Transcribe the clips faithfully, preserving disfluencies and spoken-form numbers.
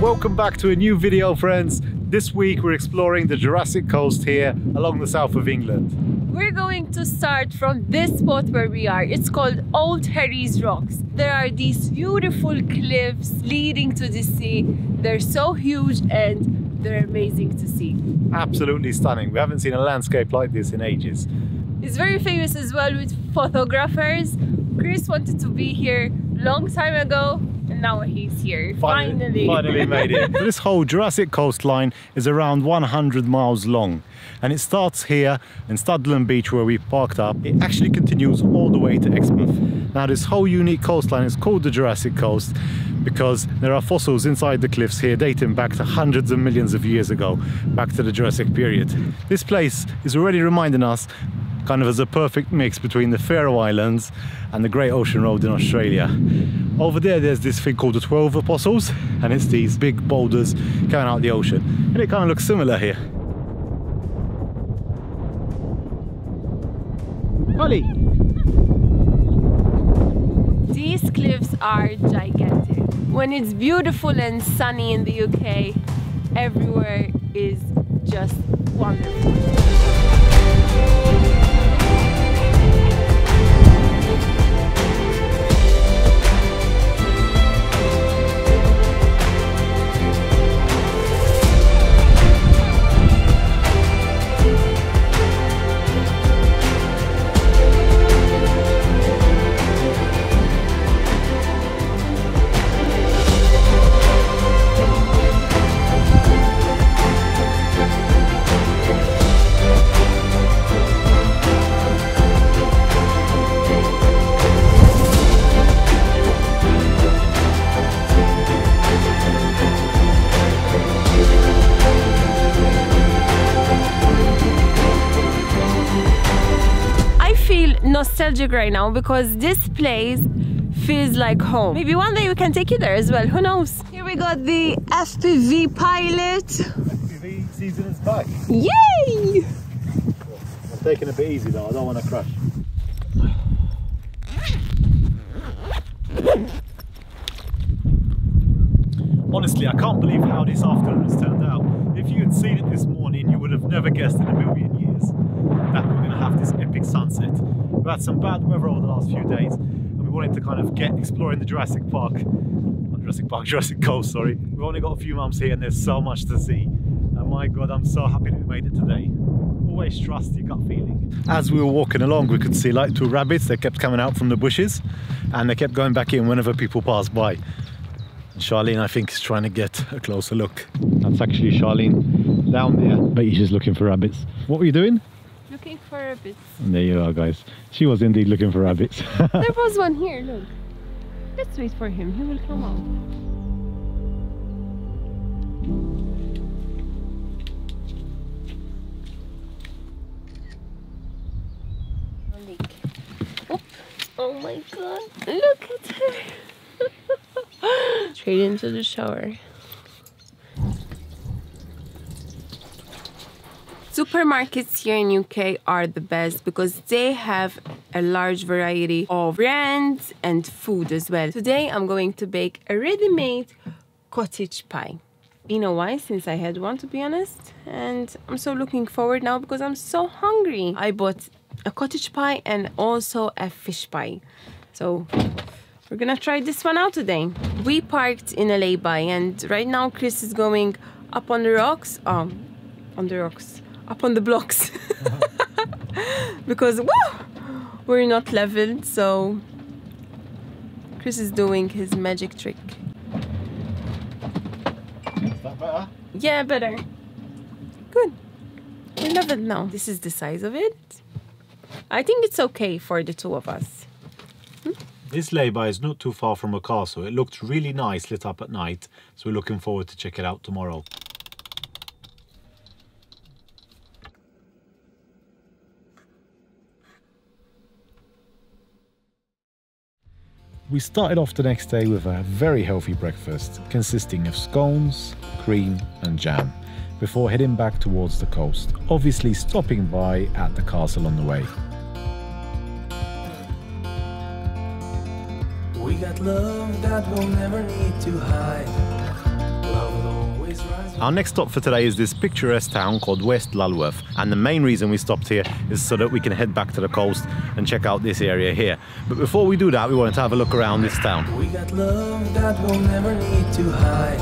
Welcome back to a new video, friends. This week we're exploring the Jurassic coast here along the south of England. We're going to start from this spot where we are. It's called Old Harry's Rocks. There are these beautiful cliffs leading to the sea. They're so huge and they're amazing to see. Absolutely stunning. We haven't seen a landscape like this in ages. It's very famous as well with photographers. Chris wanted to be here long time ago. Now he's here, finally. Finally, finally made it. This whole Jurassic coastline is around one hundred miles long, and it starts here in Studland Beach where we parked up. It actually continues all the way to Exmouth. Now this whole unique coastline is called the Jurassic Coast because there are fossils inside the cliffs here dating back to hundreds of millions of years ago, back to the Jurassic period. This place is already reminding us kind of as a perfect mix between the Faroe Islands and the Great Ocean Road in Australia. Over there, there's this thing called the Twelve Apostles, and it's these big boulders coming out of the ocean. And it kind of looks similar here. Ollie! These cliffs are gigantic. When it's beautiful and sunny in the U K, everywhere is just wonderful. Nostalgic right now because this place feels like home. Maybe one day we can take you there as well, who knows? Here we got the F P V pilot. F P V season is back. Yay! I'm taking it a bit easy though, I don't want to crash. Honestly, I can't believe how this afternoon has turned out. If you had seen it this morning, you would have never guessed in a million years that we're going to have this epic sunset. We've had some bad weather over the last few days and we wanted to kind of get exploring the Jurassic Park, not Jurassic Park, Jurassic Coast, sorry. We've only got a few months here and there's so much to see. And my God, I'm so happy that we made it today. Always trust your gut feeling. As we were walking along, we could see like two rabbits that kept coming out from the bushes and they kept going back in whenever people passed by. And Charlene, I think, is trying to get a closer look. That's actually Charlene down there. But she's just looking for rabbits. What were you doing? Looking for rabbits. And there you are, guys. She was indeed looking for rabbits. There was one here, look. Let's wait for him, he will come out. Malik. Oh, oh my God, look at her. Straight into the shower. Supermarkets here in U K are the best because they have a large variety of brands and food as well. Today I'm going to bake a ready-made cottage pie. Been a while since I had one, to be honest, and I'm so looking forward now because I'm so hungry. I bought a cottage pie and also a fish pie. So we're gonna try this one out today. We parked in a lay-by and right now Chris is going up on the rocks. Oh, on the rocks. Up on the blocks because woo, we're not leveled, so Chris is doing his magic trick. Is that better? Yeah, better. Good. We're leveled now. This is the size of it. I think it's okay for the two of us. Hmm? This lay-by is not too far from a castle. It looked really nice lit up at night, so we're looking forward to check it out tomorrow. We started off the next day with a very healthy breakfast consisting of scones, cream and jam before heading back towards the coast, obviously stopping by at the castle on the way. We got love that we'll never need to hide. Love Our next stop for today is this picturesque town called West Lulworth, and the main reason we stopped here is so that we can head back to the coast and check out this area here. But before we do that, we wanted to have a look around this town. We got love that we'll never need to hide.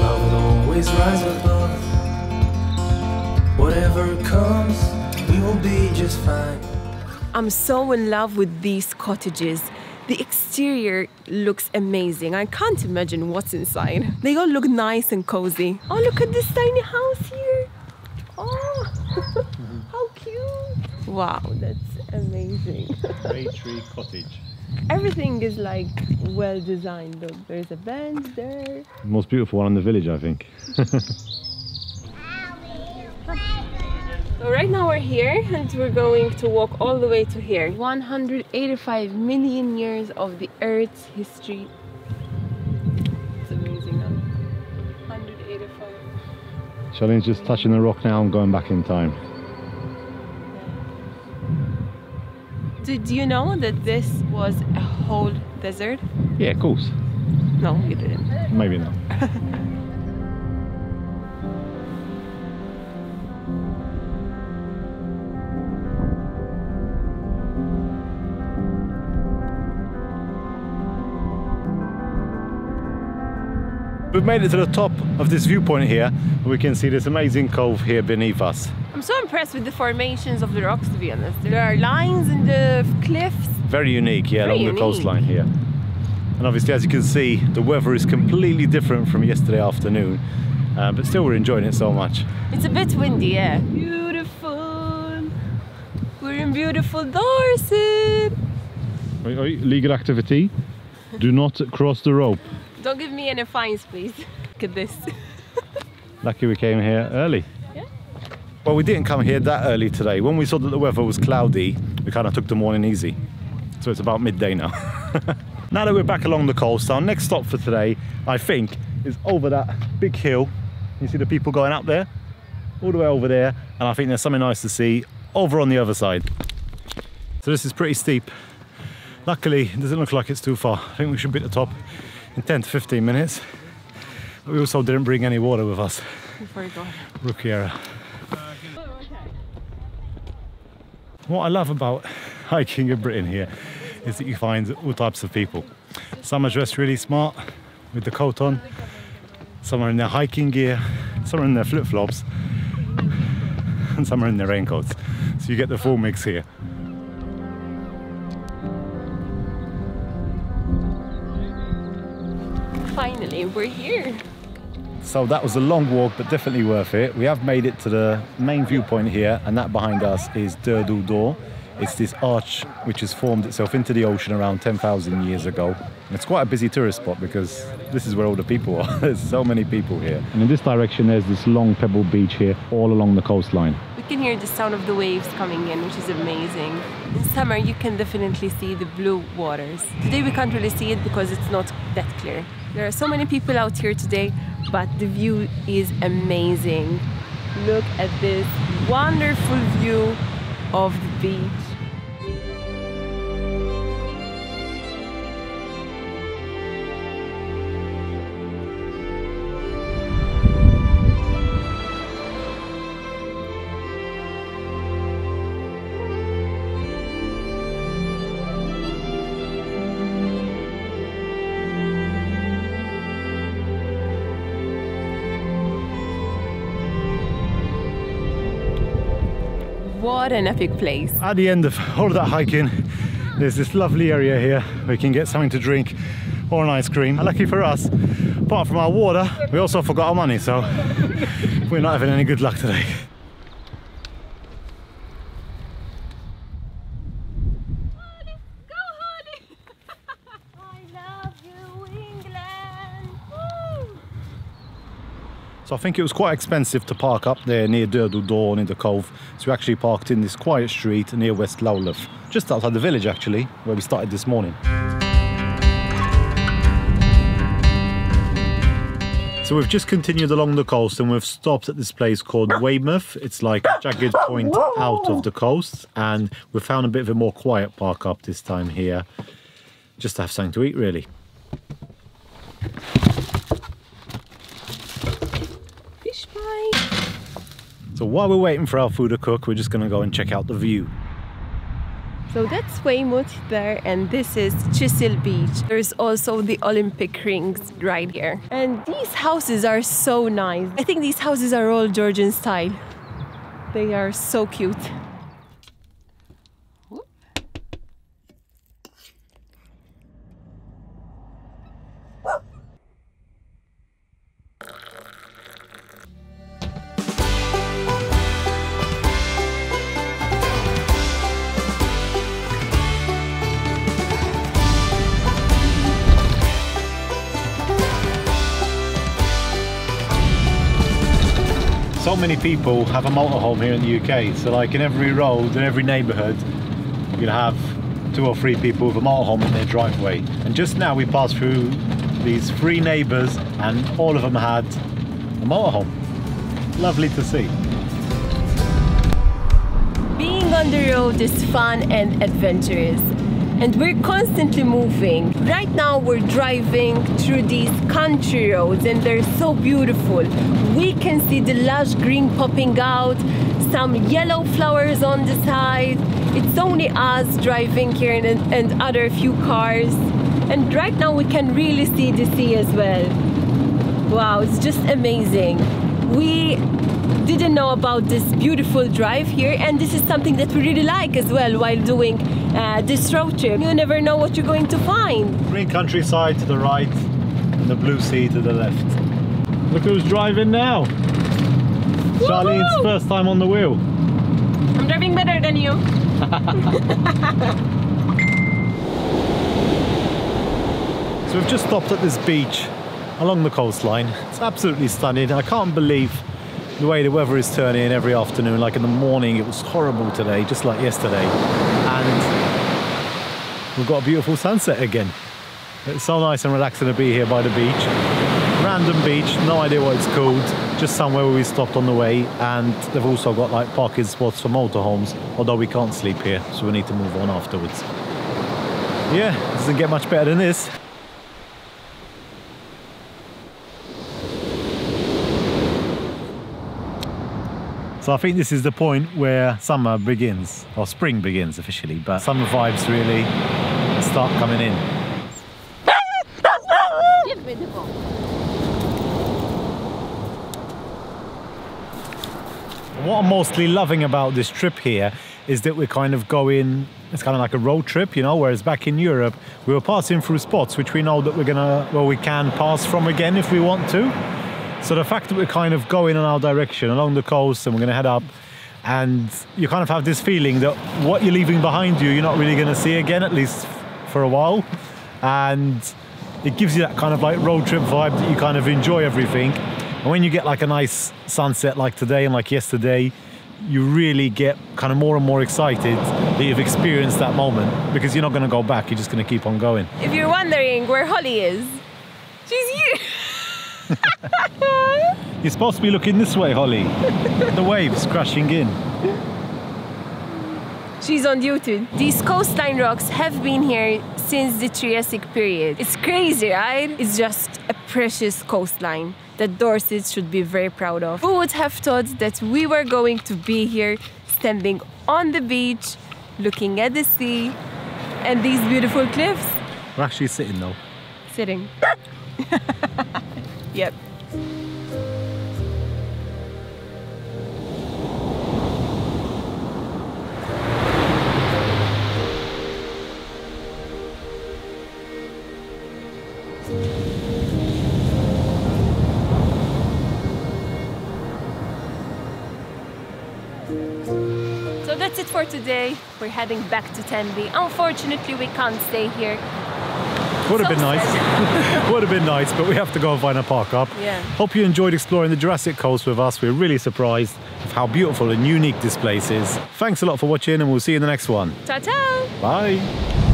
Love will always rise above. Whatever comes, we will be just fine. I'm so in love with these cottages. The exterior looks amazing. I can't imagine what's inside. They all look nice and cozy. Oh, look at this tiny house here. Oh, how cute. Wow, that's amazing. Grey Tree Cottage. Everything is like well designed. There's a bench there. Most beautiful one in the village, I think. So right now we're here and we're going to walk all the way to here. one hundred eighty-five million years of the Earth's history. It's amazing, huh? one hundred eighty-five. Charlene's just touching the rock now and going back in time. Did you know that this was a whole desert? Yeah, of course. No, you didn't. Maybe not. We've made it to the top of this viewpoint here, where we can see this amazing cove here beneath us. I'm so impressed with the formations of the rocks, to be honest. There are lines in the cliffs. Very unique, yeah, Very along unique. the coastline here. And obviously, as you can see, the weather is completely different from yesterday afternoon, uh, but still we're enjoying it so much. It's a bit windy, yeah. Beautiful. We're in beautiful Dorset. Oi, oi, legal activity. Do not cross the rope. Don't give me any fines, please. Look at this. Lucky we came here early. Yeah. Well, we didn't come here that early today. When we saw that the weather was cloudy, we kind of took the morning easy. So it's about midday now. Now that we're back along the coast, our next stop for today, I think, is over that big hill. You see the people going up there? All the way over there. And I think there's something nice to see over on the other side. So this is pretty steep. Luckily, it doesn't look like it's too far. I think we should be at the top in ten to fifteen minutes. We also didn't bring any water with us. Before you go. Rookie error. Uh, what I love about hiking in Britain here is that you find all types of people. Some are dressed really smart with the coat on, some are in their hiking gear, some are in their flip-flops, and some are in their raincoats. So you get the full mix here. Finally, we're here. So that was a long walk, but definitely worth it. We have made it to the main viewpoint here, and that behind us is Durdle Door. It's this arch which has formed itself into the ocean around ten thousand years ago. And it's quite a busy tourist spot because this is where all the people are. There's so many people here. And in this direction, there's this long pebble beach here, all along the coastline. We can hear the sound of the waves coming in, which is amazing. In summer, you can definitely see the blue waters. Today, we can't really see it because it's not that clear. There are so many people out here today, but the view is amazing. Look at this wonderful view of the beach. What an epic place. At the end of all of that hiking, there's this lovely area here where you can get something to drink or an ice cream. And lucky for us, apart from our water, we also forgot our money, so we're not having any good luck today. So I think it was quite expensive to park up there near Durdle Door, near the cove. So we actually parked in this quiet street near West Lulworth, just outside the village actually, where we started this morning. So we've just continued along the coast and we've stopped at this place called Weymouth. It's like a jagged point out of the coast, and we found a bit of a more quiet park up this time here, just to have something to eat really. So while we're waiting for our food to cook, we're just going to go and check out the view. So that's Weymouth there, and this is Chisel Beach. There's also the Olympic rings right here. And these houses are so nice. I think these houses are all Georgian style. They are so cute. So many people have a motorhome here in the U K, so like in every road and every neighbourhood you'll have two or three people with a motorhome in their driveway. And just now we passed through these three neighbours and all of them had a motorhome. Lovely to see. Being on the road is fun and adventurous, and we're constantly moving. Right now we're driving through these country roads and they're so beautiful. We can see the lush green popping out, some yellow flowers on the side. It's only us driving here and, and other few cars. And right now we can really see the sea as well. Wow, it's just amazing. We didn't know about this beautiful drive here, and this is something that we really like as well while doing uh, this road trip. You never know what you're going to find. Green countryside to the right and the blue sea to the left. Look who's driving now. Charlene's first time on the wheel. I'm driving better than you. So we've just stopped at this beach along the coastline. It's absolutely stunning. I can't believe the way the weather is turning every afternoon. Like in the morning it was horrible today, just like yesterday, and we've got a beautiful sunset again. It's so nice and relaxing to be here by the beach. Random beach, no idea what it's called, just somewhere where we stopped on the way, and they've also got like parking spots for motorhomes, although we can't sleep here so we need to move on afterwards. Yeah, it doesn't get much better than this. So I think this is the point where summer begins, or spring begins officially, but summer vibes really start coming in. Give me the ball. What I'm mostly loving about this trip here is that we're kind of going, it's kind of like a road trip, you know, whereas back in Europe, we were passing through spots which we know that we're gonna, well, we can pass from again if we want to. So the fact that we're kind of going in our direction along the coast and we're going to head up, and you kind of have this feeling that what you're leaving behind you, you're not really going to see again, at least for a while. And it gives you that kind of like road trip vibe that you kind of enjoy everything. And when you get like a nice sunset like today and like yesterday, you really get kind of more and more excited that you've experienced that moment, because you're not going to go back, you're just going to keep on going. If you're wondering where Holly is, she's here. You're supposed to be looking this way, Holly. The waves crashing in. She's on duty. These coastline rocks have been here since the Triassic period. It's crazy, right? It's just a precious coastline that Dorset should be very proud of. Who would have thought that we were going to be here, standing on the beach, looking at the sea and these beautiful cliffs? We're actually sitting though. Sitting. Yep. So that's it for today. We're heading back to Tenby. Unfortunately, we can't stay here. Would have been nice. Would have been nice, but we have to go and find a park up. Yeah. Hope you enjoyed exploring the Jurassic Coast with us. We're really surprised of how beautiful and unique this place is. Thanks a lot for watching, and we'll see you in the next one. Ta-ta! Bye!